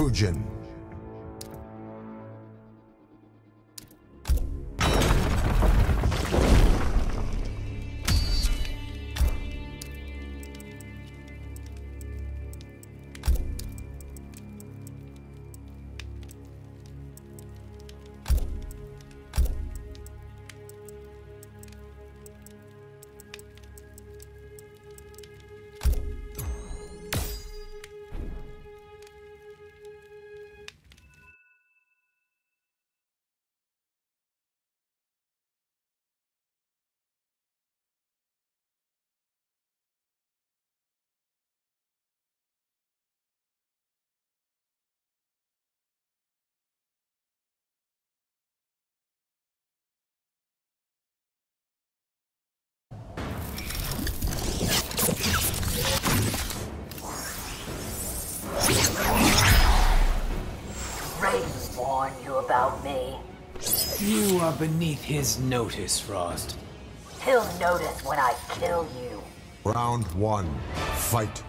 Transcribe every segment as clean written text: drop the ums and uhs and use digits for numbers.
Fujin. Raven's warned you about me. You are beneath his notice, Frost. He'll notice when I kill you. Round one, fight.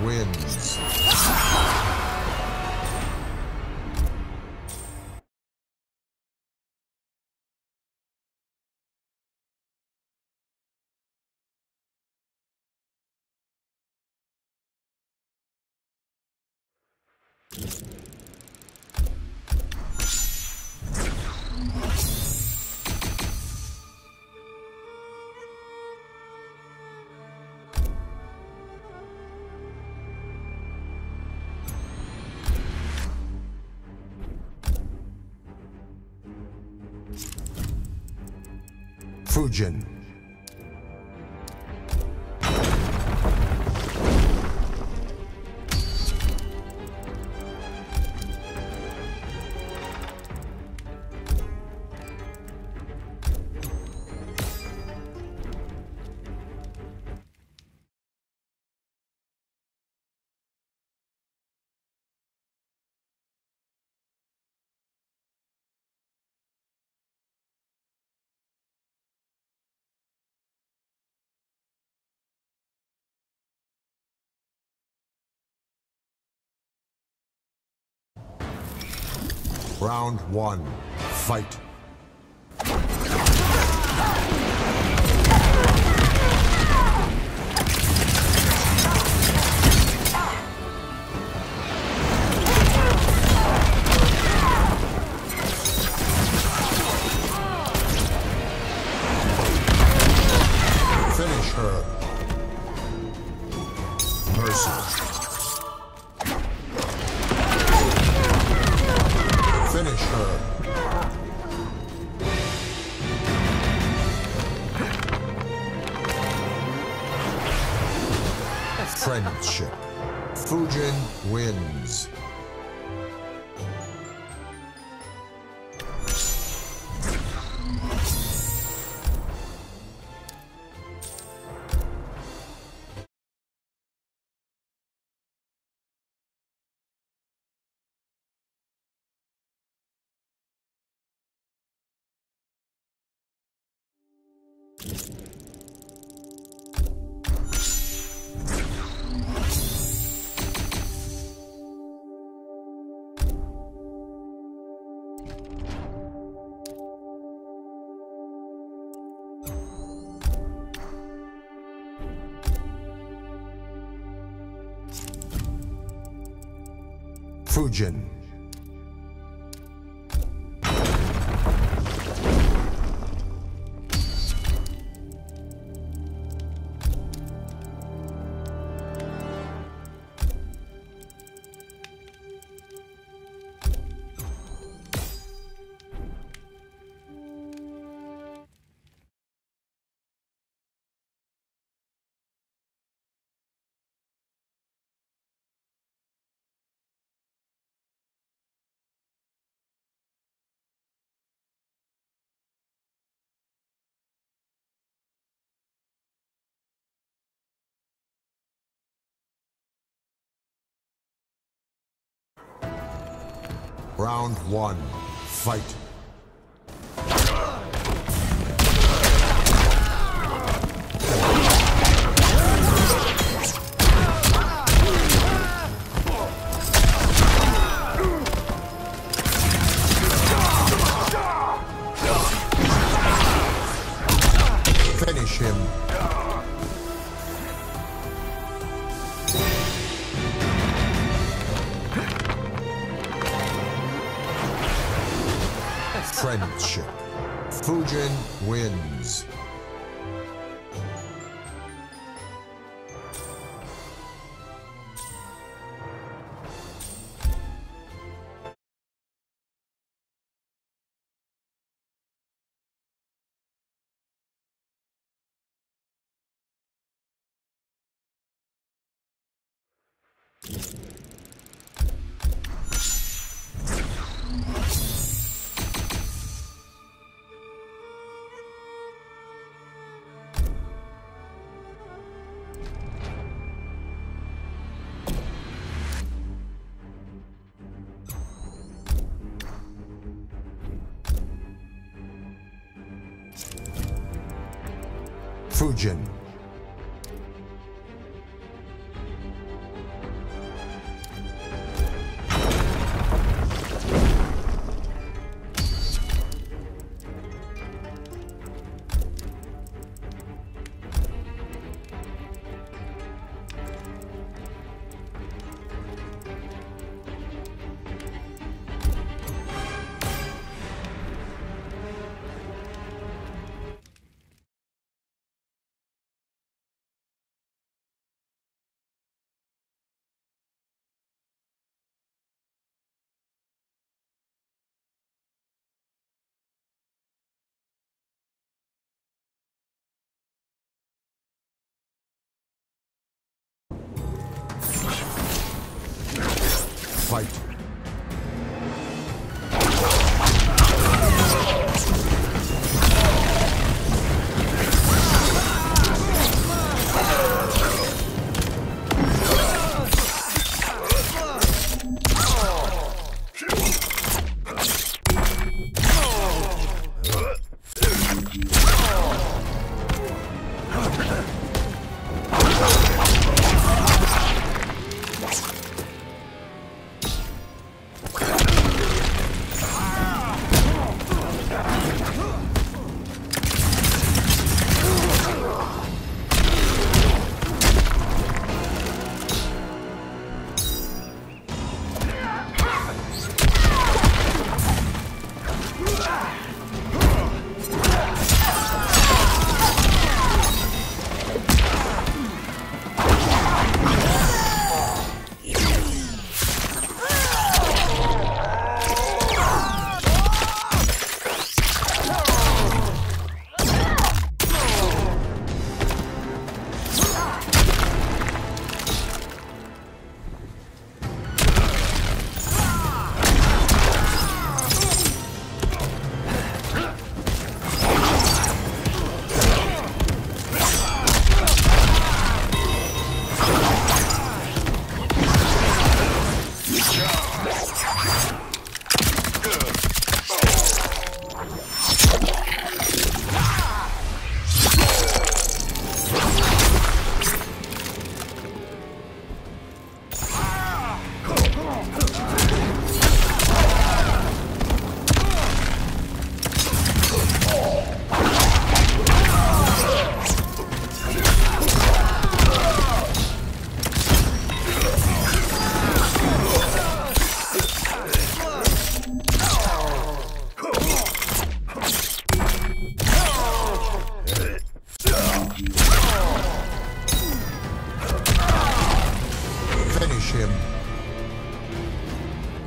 Fujin wins. Fujin. Round one, fight. Finish her. Mercy. Friendship. Fujin wins. Fujin. Round one, fight. Finish him. Friendship. Fujin wins. Fujin. Fight.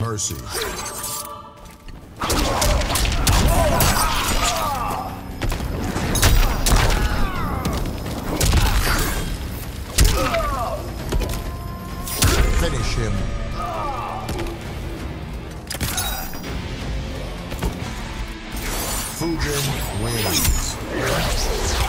Mercy. Finish him. Fujin wins.